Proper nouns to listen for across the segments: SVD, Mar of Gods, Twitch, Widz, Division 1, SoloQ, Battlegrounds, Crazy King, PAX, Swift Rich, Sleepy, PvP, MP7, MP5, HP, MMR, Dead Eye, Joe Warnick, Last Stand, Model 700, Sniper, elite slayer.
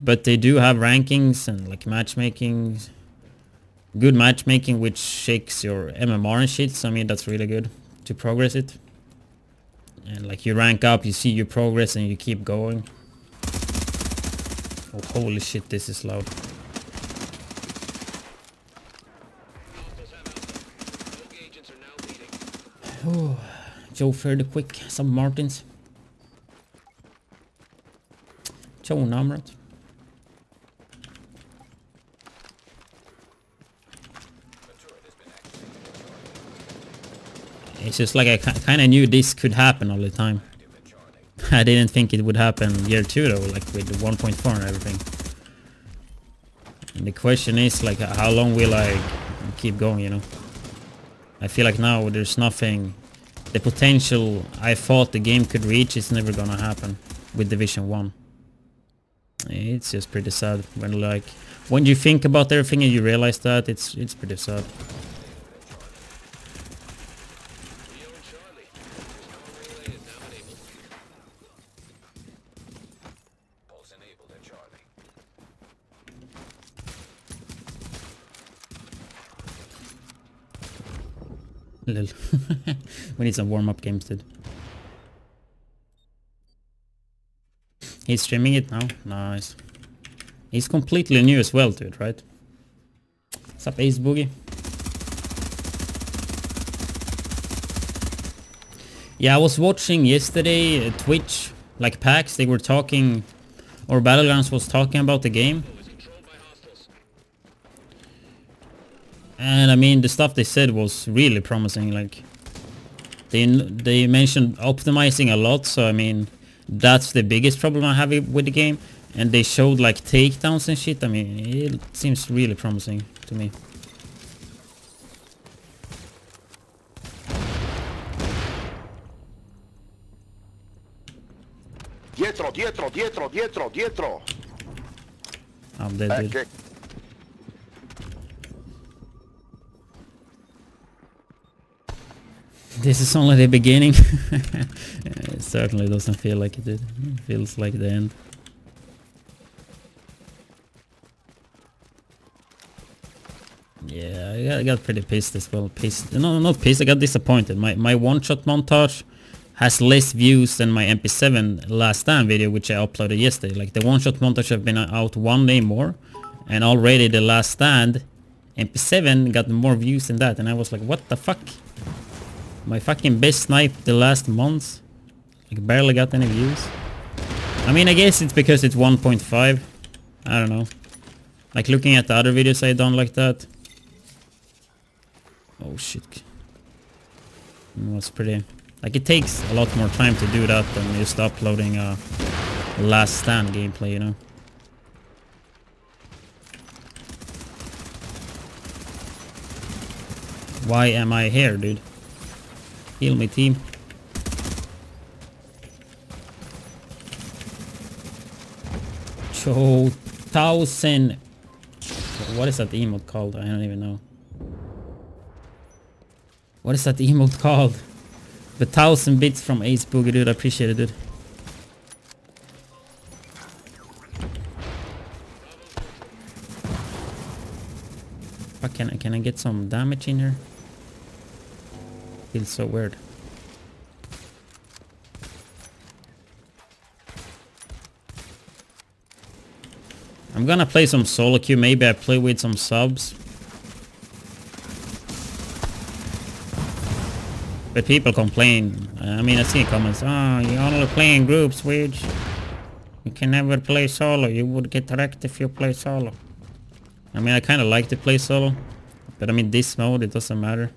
But they do have rankings and like matchmaking, good matchmaking, which shakes your MMR and shit. So I mean, that's really good to progress it. And like you rank up, you see your progress and you keep going. Oh, holy shit, this is loud. Oh, Joe fairly quick, some Martins. Joe Namrat. It's just like I kind of knew this could happen all the time. I didn't think it would happen year 2 though, like with the 1.4 and everything. And the question is like, how long will I keep going, you know? I feel like now there's nothing, the potential I thought the game could reach is never gonna happen with Division 1. It's just pretty sad when like, when you think about everything and you realize that, it's pretty sad. Lil. We need some warm-up games, dude. He's streaming it now? Nice. He's completely new as well, dude, right? What's up, Ace Boogie? Yeah, I was watching yesterday Twitch, like PAX, they were talking, or Battlegrounds was talking about the game. And I mean, the stuff they said was really promising, like they mentioned optimizing a lot, so I mean, that's the biggest problem I have with the game. And they showed like takedowns and shit. I mean, it seems really promising to me. Dietro. I'm dead, dude. This is only the beginning. It certainly doesn't feel like it did. It feels like the end. Yeah, I got pretty pissed as well. Pissed. No, not pissed. I got disappointed. My one-shot montage has less views than my MP7 last time video, which I uploaded yesterday. Like the one-shot montage have been out one day more, and already the last stand MP7 got more views than that. And I was like, what the fuck? My fucking best snipe the last months, like barely got any views. I mean, I guess it's because it's 1.5. I don't know. Like looking at the other videos I done like that. Oh shit. It was pretty... Like it takes a lot more time to do that than just uploading a last stand gameplay, you know. Why am I here, dude? Heal me, team. Cho... Thousand... What is that emote called? I don't even know. What is that emote called? The 1000 bits from Ace Boogie, dude. I appreciate it, dude. Fuck, can I get some damage in here? Feels so weird. I'm gonna play some solo queue. Maybe I play with some subs. But people complain. I mean, I see comments. Oh, you only play in groups, Widz. You can never play solo. You would get wrecked if you play solo. I mean, I kind of like to play solo. But I mean, this mode, it doesn't matter.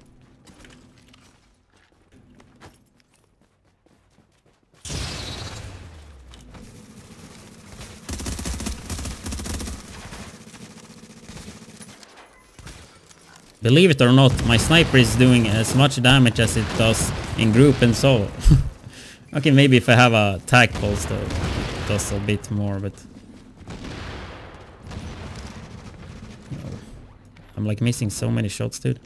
Believe it or not, my sniper is doing as much damage as it does in group and solo. Okay, maybe if I have a tag pulse though, it does a bit more, but... No. I'm like missing so many shots, dude.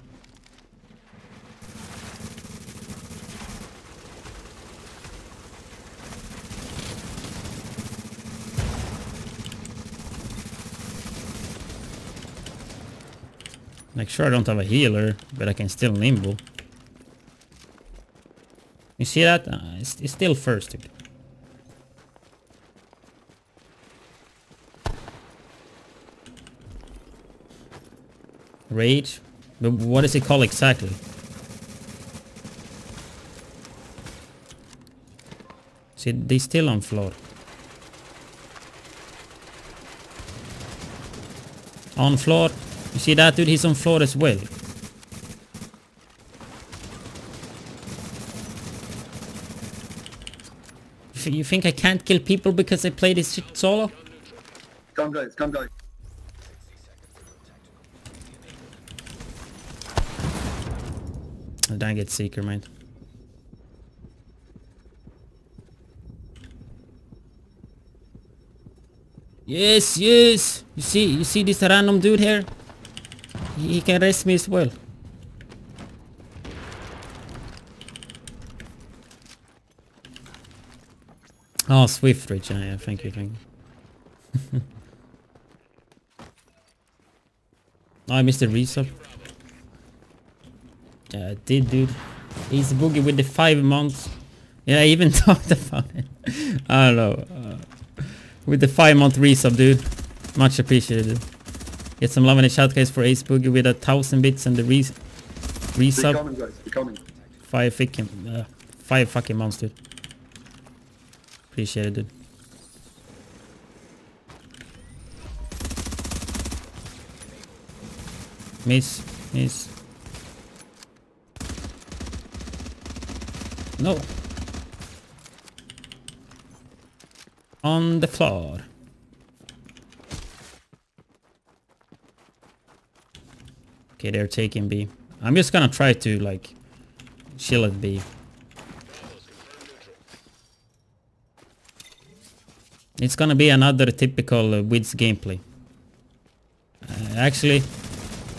Like, sure, I don't have a healer, but I can still nimble. You see that? It's still first. Rage? But what is it called exactly? See, they still on floor. On floor. You see that dude? He's on floor as well. You think I can't kill people because I play this shit solo? Come guys, come guys. Dang it, Seeker, man. Yes, yes! You see this random dude here? He can rest me as well. Oh, Swift Rich, yeah, thank you, thank you. Oh, I missed the result. Yeah, I did, dude. Ace Boogie with the 5 months. Yeah, I even talked about it. I don't know. With the 5-month resub, dude. Much appreciated, dude. Get some love in the shout, guys, for Ace Boogie with 1,000 bits and the resub. Be coming, guys. Be coming. Five fucking months, dude. Appreciate it, dude. Miss. Miss. No. On the floor. Okay, they're taking B. I'm just gonna try to, like, chill at B. It's gonna be another typical Widz gameplay. Actually,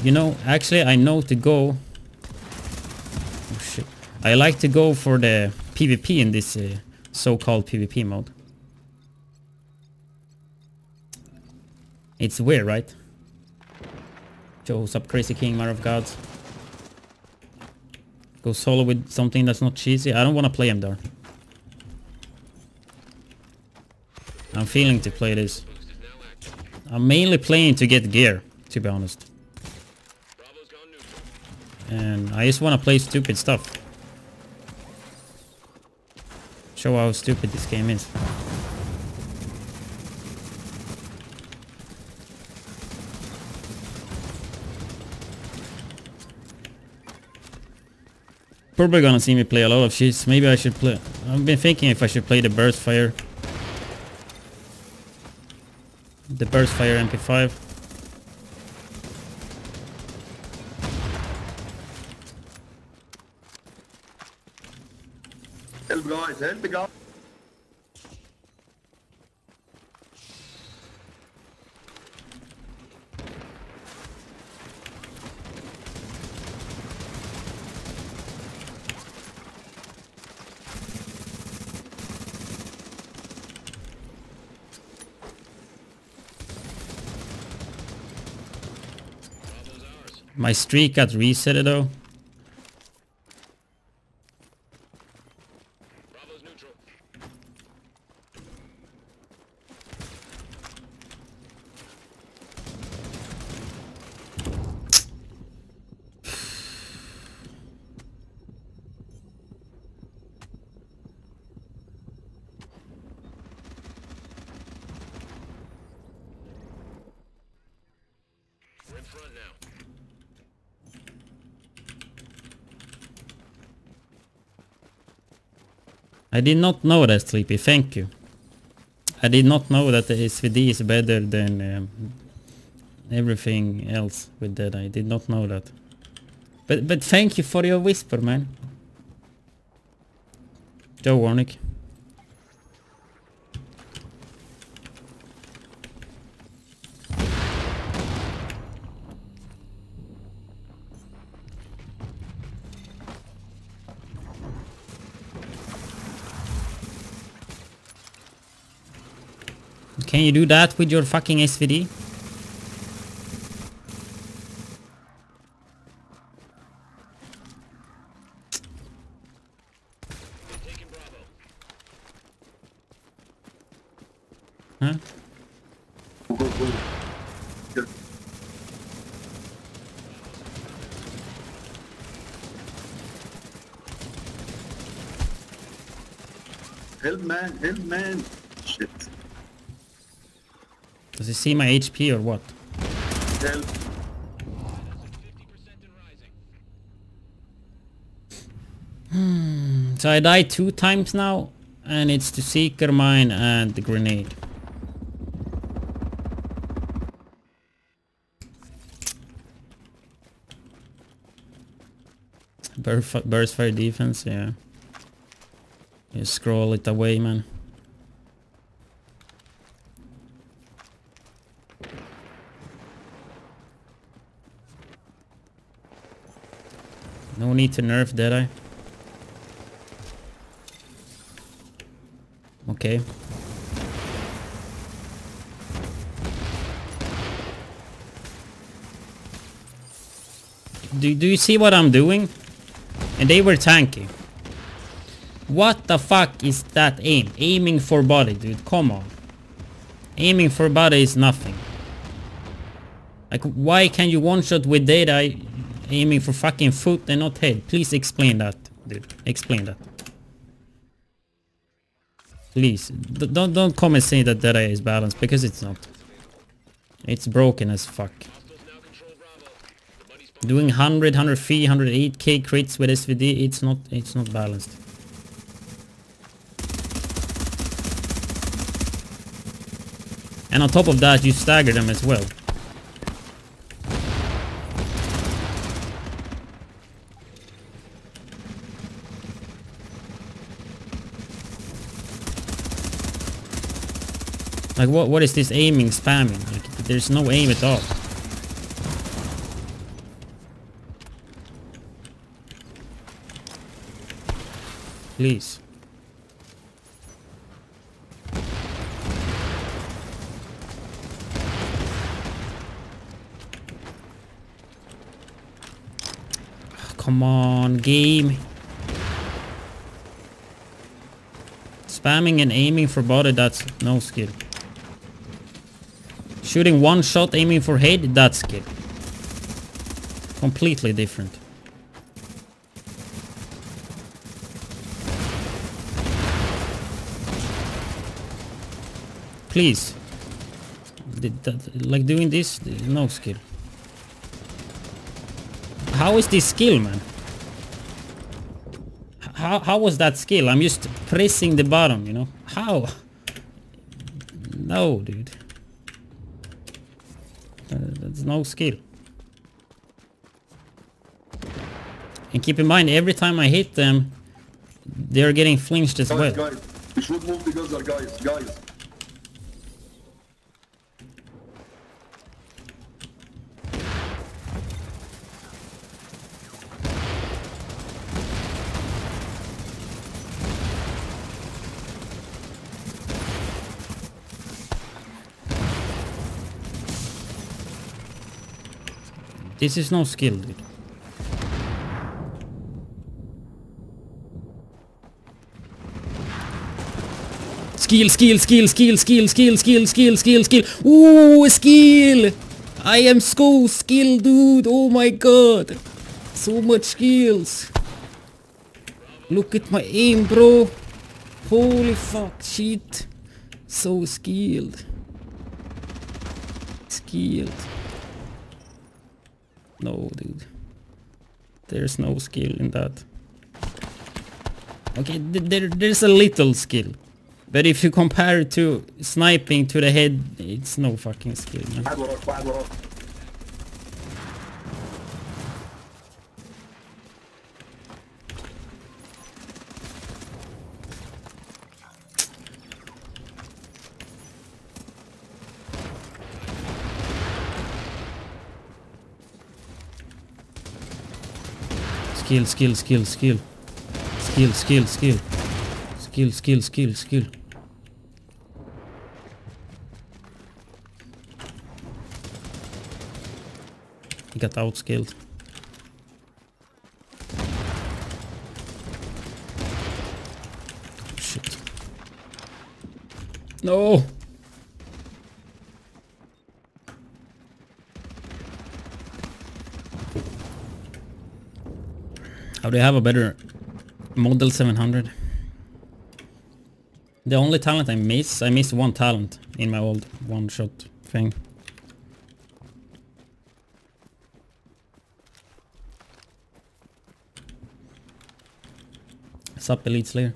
I know to go... Oh, shit. I like to go for the PvP in this so-called PvP mode. It's weird, right? Joe, what's up, Crazy King, Mar of Gods? Go solo with something that's not cheesy. I don't want to play him there. I'm feeling to play this. I'm mainly playing to get gear, to be honest. And I just want to play stupid stuff. Show how stupid this game is. Probably gonna see me play a lot of shits. Maybe I should play... I've been thinking if I should play the burst fire. The burst fire MP5. Help guys, help the guy. My streak got reset though. Bravo's neutral. We're in front now. I did not know that, Sleepy, thank you. I did not know that the SVD is better than everything else with Dead Eye. I did not know that. But thank you for your whisper, man. Joe Warnick. Can you do that with your fucking SVD? Help, man! Help, man! Shit. Does he see my HP or what? Help. So I died 2 times now, and it's the seeker, mine, and the grenade. Burst fire defense, yeah. You scroll it away, man. No need to nerf Dead Eye. Okay. Do you see what I'm doing? And they were tanky. What the fuck is that aim? Aiming for body, dude. Come on. Aiming for body is nothing. Like, why can you one-shot with Dead Eye aiming for fucking foot and not head? Please explain that, dude. Explain that. Please. Don't come and say that Dead Eye is balanced, because it's not. It's broken as fuck. Doing 100, 103, 108k crits with SVD, it's not balanced. And on top of that, you stagger them as well. Like, what is this aiming, spamming? Like, there's no aim at all. Please. Oh, come on, game. Spamming and aiming for body, that's no skill. Shooting one shot, aiming for head, that's skill. Completely different. Please. Like doing this, no skill. How is this skill, man? How was that skill? I'm just pressing the bottom, you know? How? No, dude. That's no skill. And keep in mind, every time I hit them, they're getting flinched as well. Guys, we should move the guzzler, guys. This is no skill, dude. Skill. Ooh, skill! I am so skilled, dude. Oh my god. So much skills. Look at my aim, bro. Holy fuck, shit. So skilled. No, dude. There's no skill in that. Okay, there's a little skill. But if you compare it to sniping to the head, it's no fucking skill, man. Skill. He got outskilled. Shit. No. How do you have a better Model 700? The only talent I miss one talent in my old one-shot thing. What's up, Elite Slayer?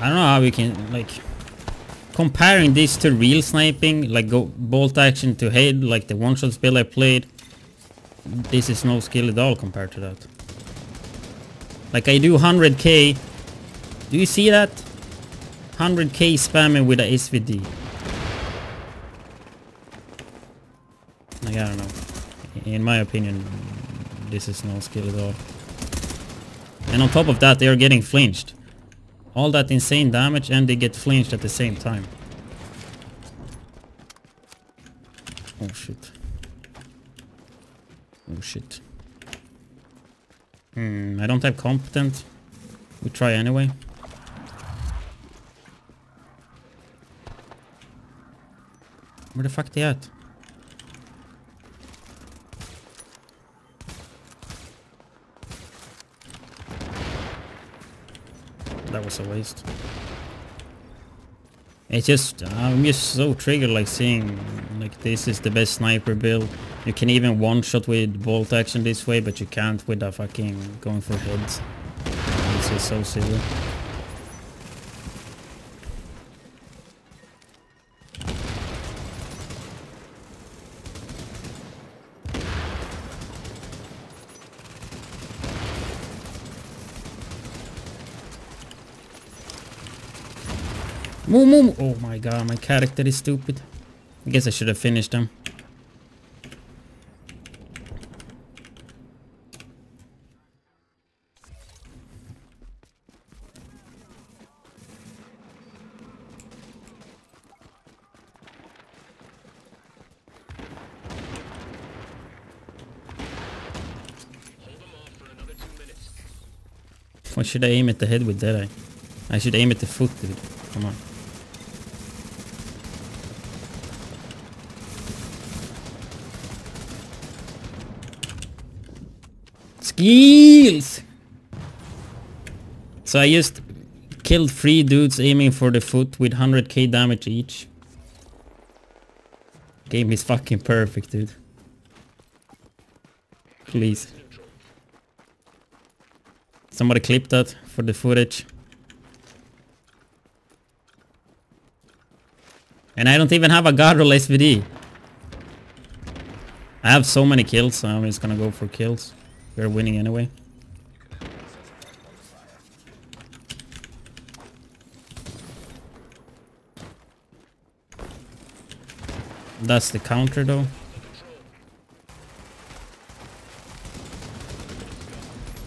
I don't know how we can, like, comparing this to real sniping, like go bolt action to head, like the one-shot spell I played, this is no skill at all compared to that. Like I do 100k, do you see that? 100k spamming with a SVD. Like, I don't know, in my opinion, this is no skill at all. And on top of that, they are getting flinched. All that insane damage and they get flinched at the same time. Oh shit. Oh shit. I don't have competent. We try anyway. Where the fuck they at? That was a waste. It's just, I'm just so triggered, like seeing, like this is the best sniper build. You can even one shot with bolt action this way, but you can't with a fucking going for heads. This is so silly. Move, move. Oh my god, my character is stupid. I guess I should have finished him. Why should I aim at the head with Dead Eye? I should aim at the foot, dude. Come on. Skills! So I just killed 3 dudes aiming for the foot with 100k damage each. Game is fucking perfect, dude. Please. Somebody clip that for the footage. And I don't even have a Godroll SVD. I have so many kills, so I'm just gonna go for kills. We're winning anyway. That's the counter though.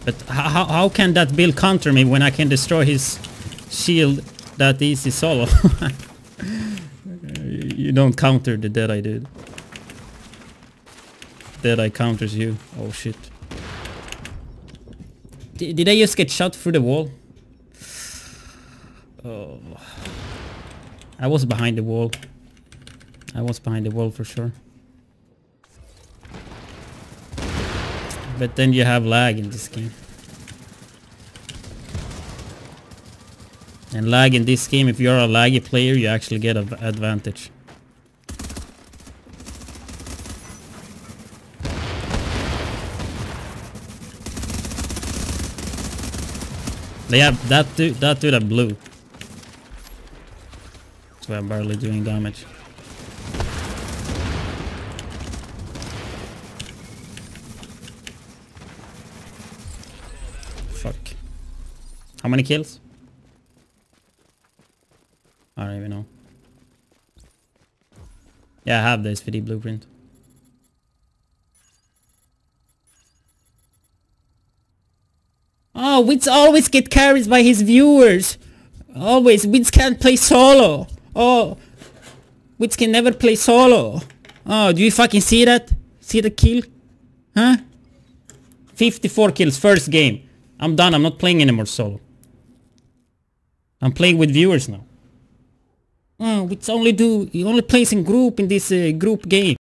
But how can that build counter me when I can destroy his shield that easy solo? You don't counter the Dead Eye, dude. Dead Eye counters you. Oh shit. Did I just get shot through the wall? Oh. I was behind the wall. I was behind the wall for sure. But then you have lag in this game. And lag in this game, if you're a laggy player, you actually get an advantage. They have that dude at blue. So I'm barely doing damage. Fuck. How many kills? I don't even know. Yeah, I have the SVD blueprint. Oh, Widz always get carried by his viewers. Always. Widz can't play solo. Oh. Widz can never play solo. Oh, do you fucking see that? See the kill? Huh? 54 kills, first game. I'm done. I'm not playing anymore solo. I'm playing with viewers now. It's only do you only plays in group in this group game.